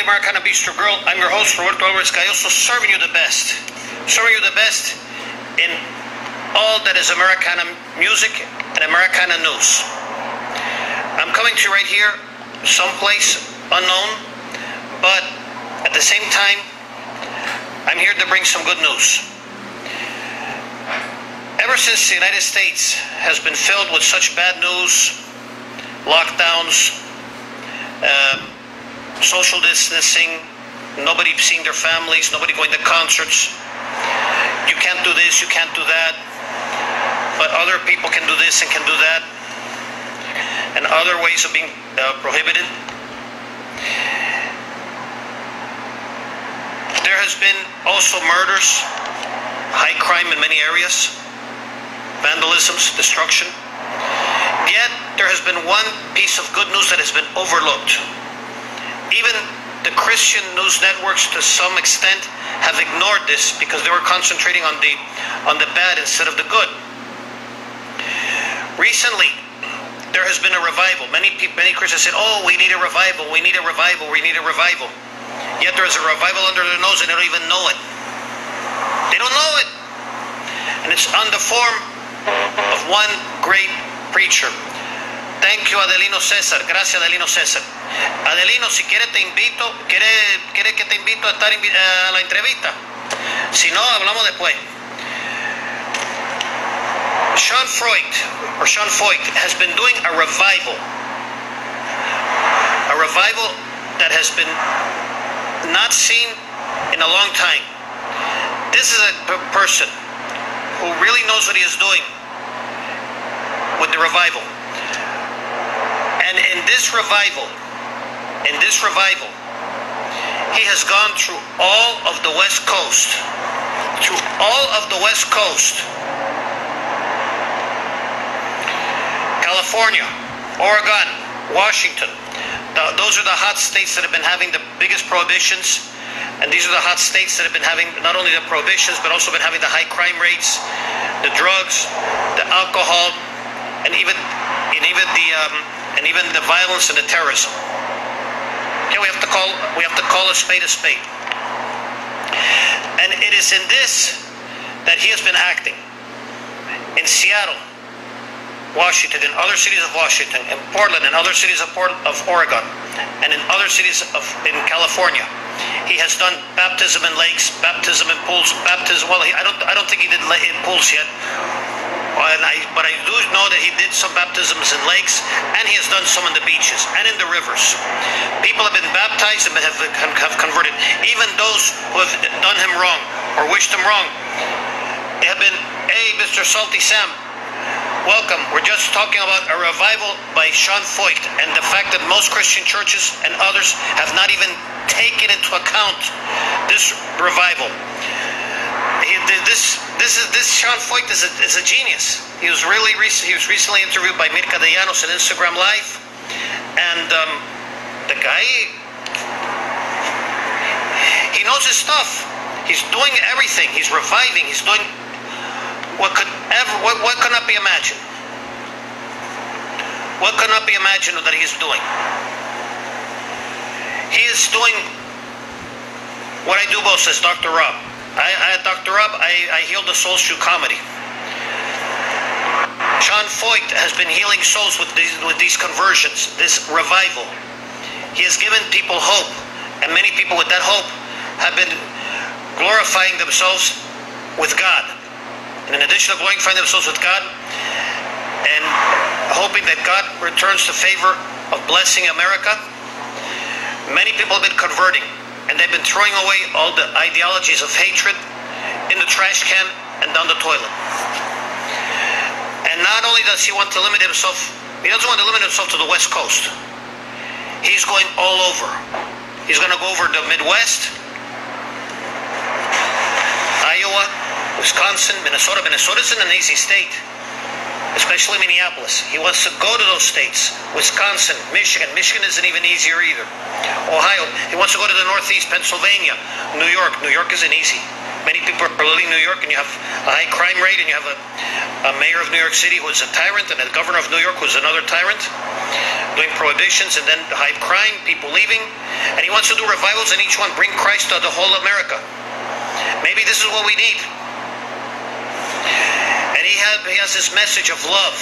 the Americana Bistro Grill. I'm your host, Roberto Alvarez-Galloso, serving you the best. Serving you the best in all that is Americana music and Americana news. I'm coming to you right here, someplace unknown, but at the same time, I'm here to bring some good news. Ever since the United States has been filled with such bad news, lockdowns, social distancing, nobody seeing their families, nobody going to concerts, you can't do this, you can't do that, but other people can do this and can do that, and other ways of being prohibited, there has been also murders, high crime in many areas, vandalisms, destruction. Yet there has been one piece of good news that has been overlooked. Even the Christian news networks to some extent have ignored this because they were concentrating on the bad instead of the good. Recently, there has been a revival. Many Christians said, "Oh, we need a revival, we need a revival, we need a revival." Yet there is a revival under their nose and they don't even know it. They don't know it. And it's on the form of one great preacher. Thank you, Adelino Cesar. Gracias, Adelino Cesar. Adelino, si quieres te invito, ¿quieres que te invito a estar a la entrevista? Si no, hablamos después. Sean Feucht has been doing a revival that has been not seen in a long time. This is a person who really knows what he is doing with the revival. And in this revival, he has gone through all of the West Coast. Through all of the West Coast. California, Oregon, Washington. Those are the hot states that have been having the biggest prohibitions. And these are the hot states that have been having not only the prohibitions, but also been having the high crime rates, the drugs, the alcohol, and even the violence and the terrorism. Yeah, we have to call a spade. And it is in this that he has been acting. In Seattle, Washington, in other cities of Washington, in Portland, in other cities of Oregon, and in other cities in California. He has done baptism in lakes, baptism in pools, baptism. Well, I don't think he did in pools yet, but I do know that he did some baptisms in lakes, and he has done some on the beaches and in the rivers. People have been baptized and have converted. Even those who have done him wrong or wished him wrong, they have been, "Hey, Mr. Salty Sam, welcome. We're just talking about a revival by Sean Feucht and the fact that most Christian churches and others have not even taken into account this revival." This Sean Feucht is a genius. He was recently interviewed by Mirka de Llanos on Instagram Live, and the guy, he knows his stuff. He's doing everything. He's reviving. He's doing what could not be imagined? What could not be imagined that he is doing? He is doing what I do both, says Dr. Rob. Dr. Rob, I heal the souls through comedy. Sean Feucht has been healing souls with these conversions, this revival. He has given people hope, and many people with that hope have been glorifying themselves with God. And in addition to glorifying themselves with God and hoping that God returns the favor of blessing America, many people have been converting, and they've been throwing away all the ideologies of hatred in the trash can and down the toilet. And not only does he want to limit himself, he doesn't want to limit himself to the West Coast. He's going all over. He's going to go over the Midwest, Iowa, Wisconsin, Minnesota. Minnesota isn't an easy state, especially Minneapolis. He wants to go to those states. Wisconsin, Michigan. Michigan isn't even easier either. Ohio. He wants to go to the Northeast, Pennsylvania, New York. New York isn't easy. many people are leaving New York, and you have a high crime rate, and you have a mayor of New York City who is a tyrant, and a governor of New York who is another tyrant, doing prohibitions, and then high crime, people leaving. And he wants to do revivals in each one, bring Christ to the whole America. Maybe this is what we need. And he has this message of love.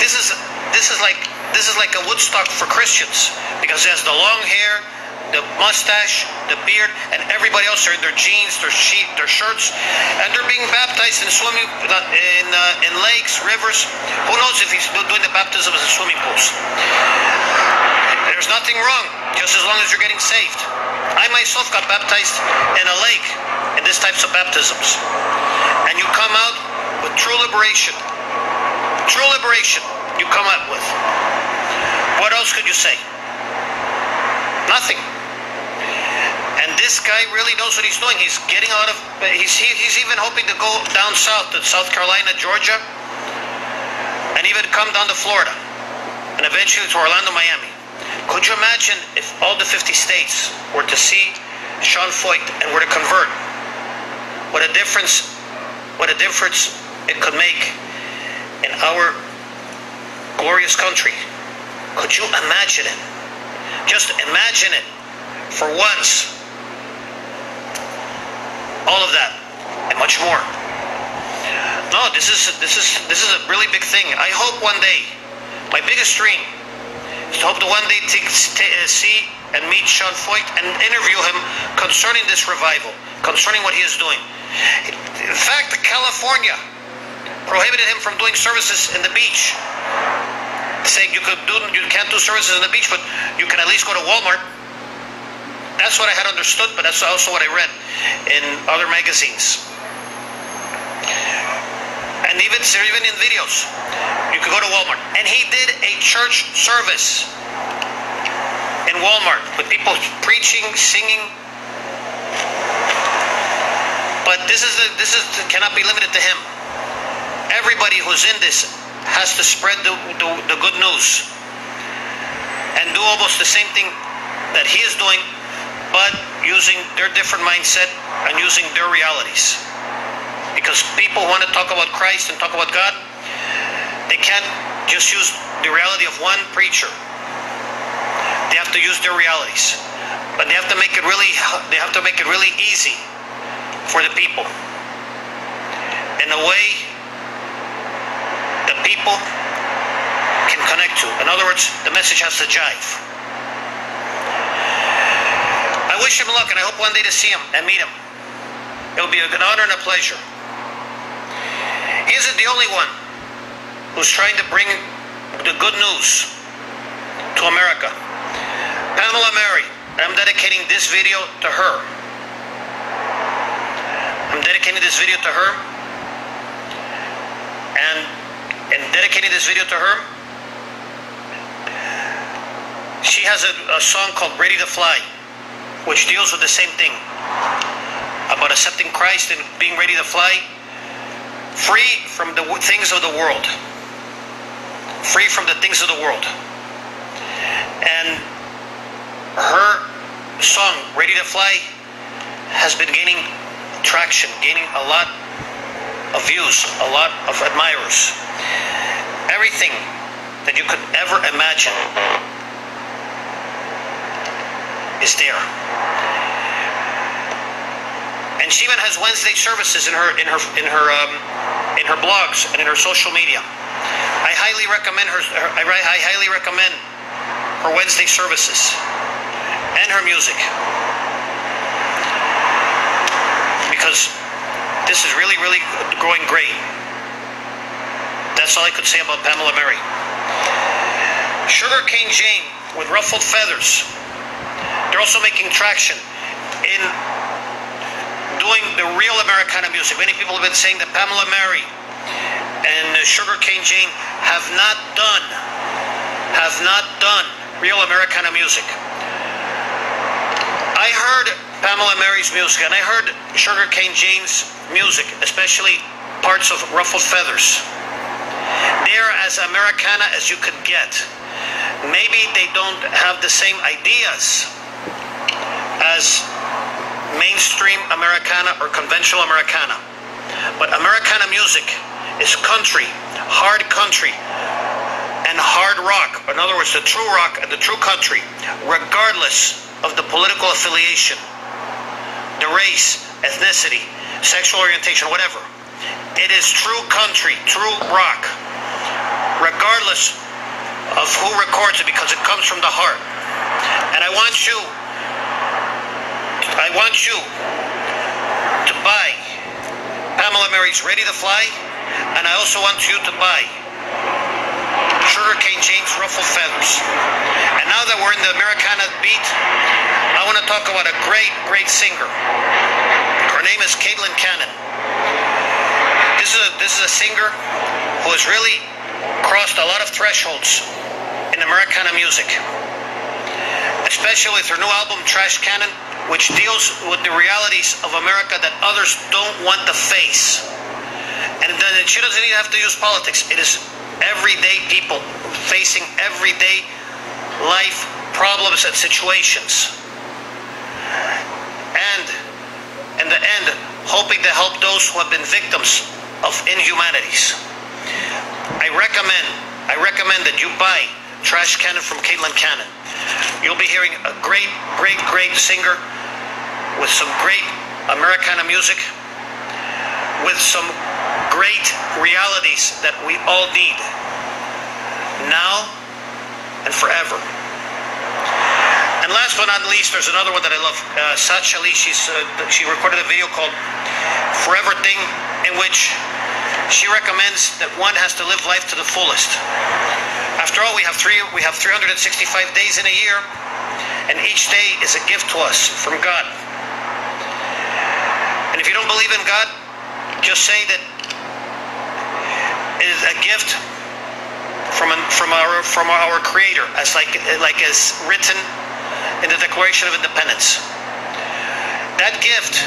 This is like a Woodstock for Christians, because he has the long hair, the mustache, the beard, and everybody else are in their jeans, their sheet, their shirts, and they're being baptized in swimming in lakes, rivers. Who knows if he's doing the baptisms in swimming pools? There's nothing wrong, just as long as you're getting saved. I myself got baptized in a lake in these types of baptisms, and you come out with true liberation. True liberation, you come out with. What else could you say? Nothing. And this guy really knows what he's doing. He's getting out of, he's even hoping to go down south to South Carolina, Georgia, and even come down to Florida, and eventually to Orlando, Miami. Could you imagine if all the 50 states were to see Sean Feucht and were to convert? What a difference it could make in our glorious country. Could you imagine it? Just imagine it for once. All of that and much more. No, this is a really big thing. I hope one day, my biggest dream is to hope to one day see and meet Sean Feucht and interview him concerning this revival, concerning what he is doing. In fact, California prohibited him from doing services in the beach, saying you can't do services on the beach, but you can at least go to Walmart. That's what I had understood, but that's also what I read in other magazines. And even in videos, you could go to Walmart. And he did a church service in Walmart with people preaching, singing. But this cannot be limited to him. Everybody who's in this has to spread the good news and do almost the same thing that he is doing, but using their different mindset and using their realities. Because people want to talk about Christ and talk about God, they can't just use the reality of one preacher. They have to use their realities, but they have to make it really easy for the people, in a way that people can connect to. In other words, the message has to jive. I wish him luck, and I hope one day to see him and meet him. It will be an honor and a pleasure. He isn't the only one who's trying to bring the good news to America. Pamela Mary, I'm dedicating this video to her. I'm dedicating this video to her, and in dedicating this video to her, she has a song called Ready to Fly, which deals with the same thing, about accepting Christ and being ready to fly, free from the things of the world. Free from the things of the world. And her song, Ready to Fly, has been gaining traction, gaining a lot of views, a lot of admirers. Everything that you could ever imagine is there. And she even has Wednesday services in her blogs and in her social media. I highly recommend her Wednesday services and her music, because this is really, really growing great. That's all I could say about Pamela Mary. Sugarcane Jane with Ruffled Feathers. They're also making traction in doing the real Americana music. Many people have been saying that Pamela Mary and Sugarcane Jane have not done real Americana music. I heard Pamela Mary's music, and I heard Sugarcane Jane's music, especially parts of Ruffled Feathers. They're as Americana as you could get. Maybe they don't have the same ideas as mainstream Americana or conventional Americana. But Americana music is country, hard country, and hard rock. In other words, the true rock and the true country, regardless of the political affiliation, the race, ethnicity, sexual orientation, whatever. It is true country, true rock, regardless of who records it, because it comes from the heart. And I want you to buy Pamela Mary's Ready to Fly, and I also want you to buy Sugarcane Jane's Ruffled Feathers. And now that we're in the Americana beat, I want to talk about a great, great singer. Her name is Caitlin Cannon. This is a singer who has really crossed a lot of thresholds in Americana music, especially with her new album Trashcannon, which deals with the realities of America that others don't want to face. And then she doesn't even have to use politics. It is everyday people facing everyday life problems and situations, and in the end hoping to help those who have been victims of inhumanities. I recommend that you buy Trashcannon from Caitlin Cannon. You'll be hearing a great, great, great singer with some great Americana music, with some great realities that we all need now and forever. And last but not least, there's another one that I love, Sacha Lee. She recorded a video called Forever Thing, in which she recommends that one has to live life to the fullest. After all, we have 365 days in a year, and each day is a gift to us from God. And if you don't believe in God, just say that it is a gift from our Creator, as written in the Declaration of Independence. That gift,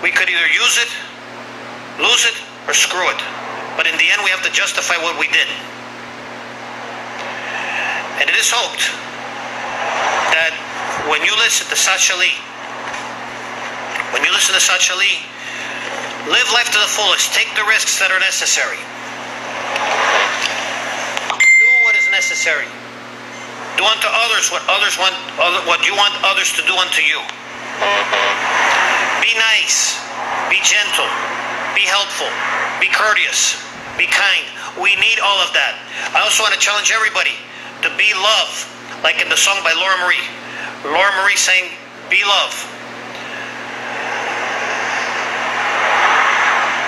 we could either use it, lose it, or screw it. But in the end, we have to justify what we did. And it is hoped that when you listen to Sacha Lee, live life to the fullest, take the risks that are necessary. Do what is necessary. Do unto others what you want others to do unto you. Be nice, be gentle, be helpful, be courteous, be kind. We need all of that. I also want to challenge everybody to be love, like in the song by Laura Marie. Laura Marie sang, be love.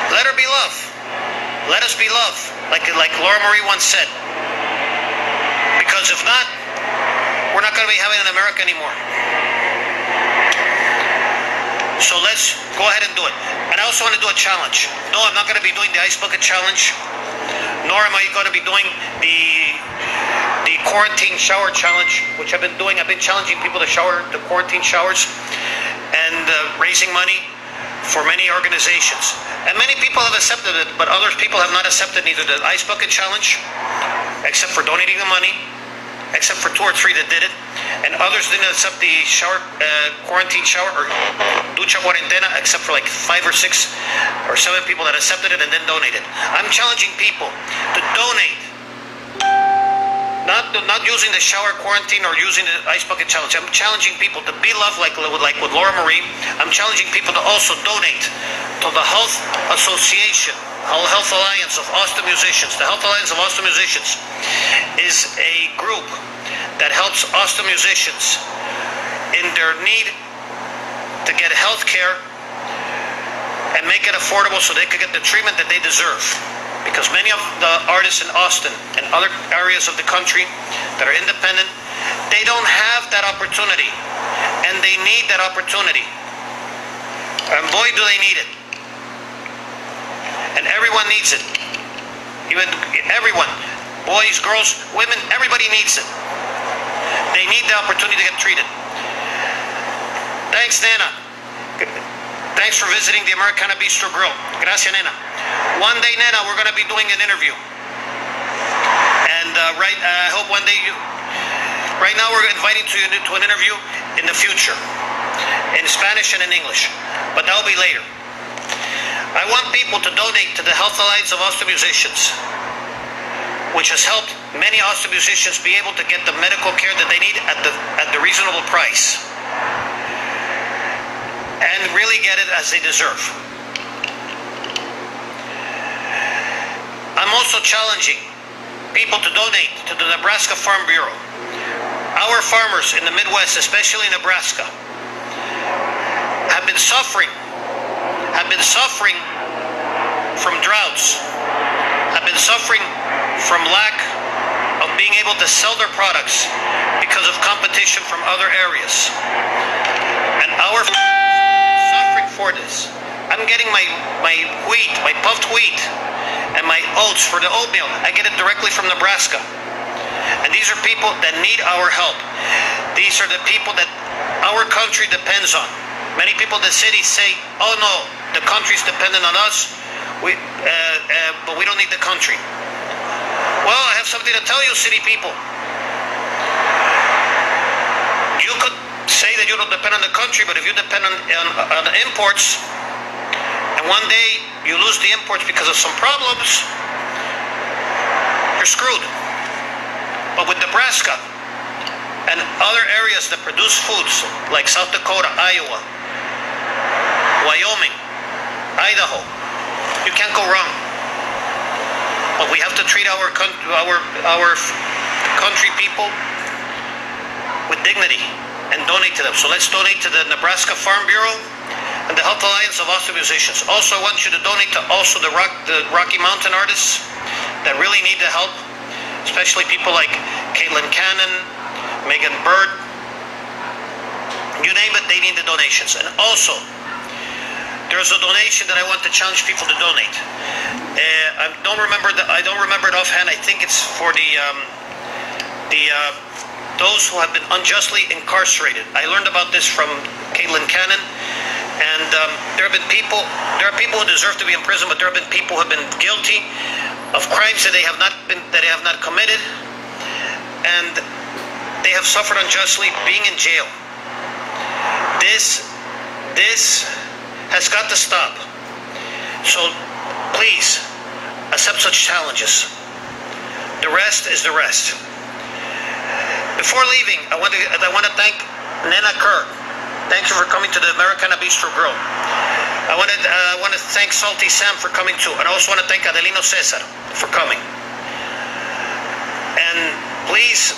Let her be love. Let us be love, like Laura Marie once said. Because if not, we're not going to be having an America anymore. So let's go ahead and do it. And I also want to do a challenge. No, I'm not going to be doing the Ice Bucket Challenge, nor am I going to be doing the Quarantine Shower Challenge, which I've been doing. I've been challenging people to shower, the quarantine showers, and raising money for many organizations. And many people have accepted it, but other people have not accepted either the Ice Bucket Challenge, except for donating the money, except for two or three that did it, and others didn't accept the quarantine shower or ducha cuarentena, except for like 5 or 6 or 7 people that accepted it and then donated. I'm challenging people to donate, not using the shower quarantine or using the Ice Bucket Challenge. I'm challenging people to be loved, like with Laura Marie. I'm challenging people to also donate to the Health Association, Health Alliance of Austin Musicians. The Health Alliance of Austin Musicians is a group that helps Austin musicians in their need to get health care and make it affordable so they could get the treatment that they deserve. Because many of the artists in Austin and other areas of the country that are independent, they don't have that opportunity, and they need that opportunity. And boy, do they need it. And everyone needs it. Even everyone, boys, girls, women, everybody needs it. They need the opportunity to get treated. Thanks, Nena. Thanks for visiting the Americana Bistro Grill. Gracias, Nena. One day, Nena, we're going to be doing an interview. And I hope one day right now we're inviting you to an interview in the future. in Spanish and in English, but that will be later. I want people to donate to the Health Alliance of Austin Musicians, which has helped many Austin musicians be able to get the medical care that they need at the reasonable price and really get it as they deserve. I'm also challenging people to donate to the Nebraska Farm Bureau. Our farmers in the Midwest, especially Nebraska, have been suffering from droughts, have been suffering from lack of being able to sell their products because of competition from other areas. And our suffering for this. I'm getting my wheat, my puffed wheat, and my oats for the oatmeal. I get it directly from Nebraska. And these are people that need our help. These are the people that our country depends on. Many people in the city say, oh no, the country's dependent on us, but we don't need the country. Well, I have something to tell you, city people. You could say that you don't depend on the country, but if you depend on the imports, and one day you lose the imports because of some problems, you're screwed. But with Nebraska and other areas that produce foods, like South Dakota, Iowa, Wyoming, Idaho, you can't go wrong. But we have to treat our country people with dignity and donate to them. So let's donate to the Nebraska Farm Bureau and the Health Alliance of Austin Musicians. Also, I want you to donate to also the Rocky Mountain artists that really need the help, especially people like Caitlin Cannon, Megan Bird, you name it, they need the donations. And also, there's a donation that I want to challenge people to donate. I don't remember it offhand. I think it's for those who have been unjustly incarcerated. I learned about this from Caitlin Cannon. And there are people who deserve to be in prison, but there have been people who have been guilty of crimes that they have not committed, and they have suffered unjustly being in jail. This has got to stop. So please accept such challenges. The rest is the rest. Before leaving, I want to thank Nena Kerr. Thank you for coming to the Americana Bistro Grill. I want to thank Salty Sam for coming too. And I also want to thank Adelino Cesar for coming. And please,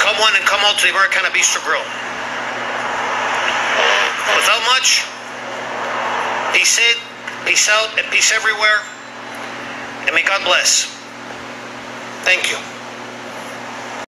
come one and come all to the Americana Bistro Grill. Without much, peace in, peace out, and peace everywhere. And may God bless. Thank you.